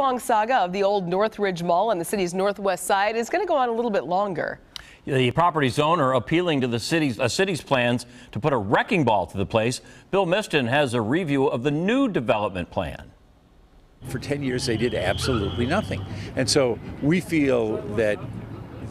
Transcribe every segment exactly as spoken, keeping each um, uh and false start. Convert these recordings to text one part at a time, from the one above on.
The long saga of the old Northridge Mall on the city's northwest side is going to go on a little bit longer. The property's owner appealing to the city's, uh, city's plans to put a wrecking ball to the place. Bill Miston has a review of the new development plan. For ten years, they did absolutely nothing. And so we feel that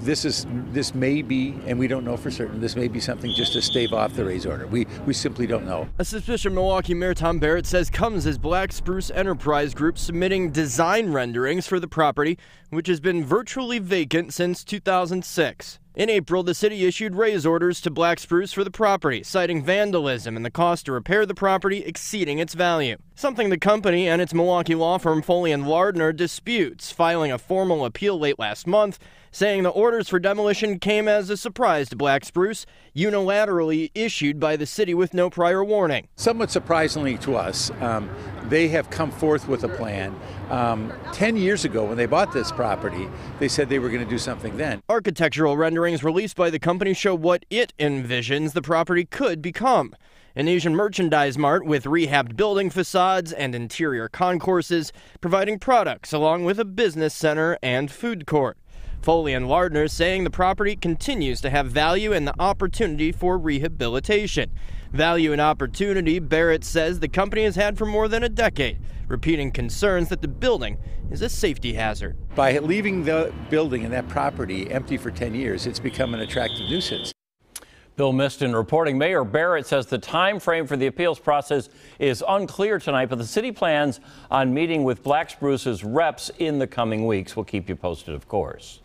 This is this may be, and we don't know for certain, this may be something just to stave off the raise order. We we simply don't know. A suspicion Milwaukee Mayor Tom Barrett says comes as Black Spruce Enterprise Group submitting design renderings for the property, which has been virtually vacant since two thousand six. In April, the city issued raise orders to Black Spruce for the property, citing vandalism and the cost to repair the property exceeding its value. Something the company and its Milwaukee law firm Foley and Lardner disputes, filing a formal appeal late last month, saying the orders for demolition came as a surprise to Black Spruce, unilaterally issued by the city with no prior warning. Somewhat surprisingly to us, um, they have come forth with a plan. Um, ten years ago, when they bought this property, they said they were going to do something then. Architectural renderings released by the company show what it envisions the property could become. An Asian merchandise mart with rehabbed building facades and interior concourses, providing products along with a business center and food court. Foley and Lardner saying the property continues to have value and the opportunity for rehabilitation. Value and opportunity, Barrett says, the company has had for more than a decade, repeating concerns that the building is a safety hazard. By leaving the building and that property empty for ten years, it's become an attractive nuisance. Bill Miston reporting. Mayor Barrett says the time frame for the appeals process is unclear tonight, but the city plans on meeting with Black Spruce's reps in the coming weeks. We'll keep you posted, of course.